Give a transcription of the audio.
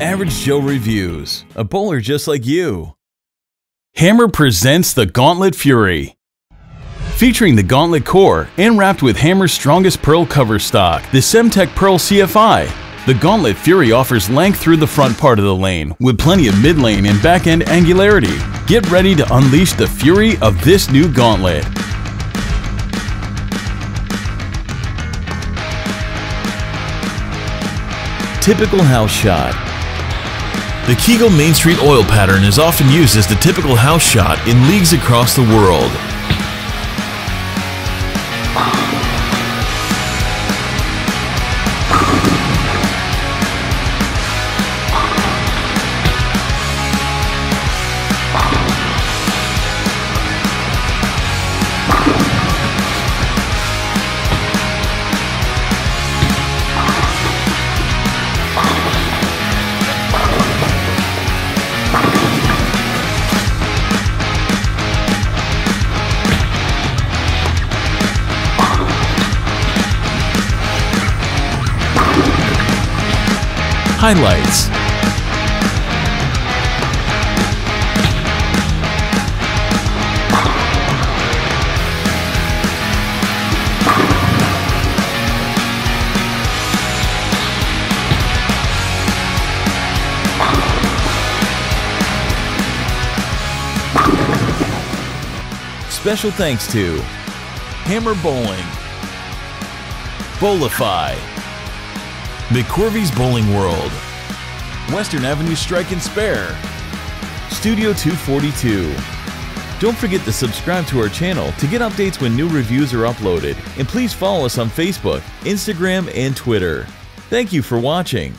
Average Joe Reviews, a bowler just like you. Hammer presents the Gauntlet Fury. Featuring the Gauntlet Core and wrapped with Hammer's strongest pearl cover stock, the Semtex Pearl CFI, the Gauntlet Fury offers length through the front part of the lane, with plenty of mid-lane and back-end angularity. Get ready to unleash the fury of this new Gauntlet. Typical house shot. The Kegel Main Street oil pattern is often used as the typical house shot in leagues across the world. Highlights. Special thanks to Hammer Bowling, Bowlify, McCorvey's Bowling World, Western Avenue Strike and Spare, Studio 242. Don't forget to subscribe to our channel to get updates when new reviews are uploaded, and please follow us on Facebook, Instagram, and Twitter. Thank you for watching.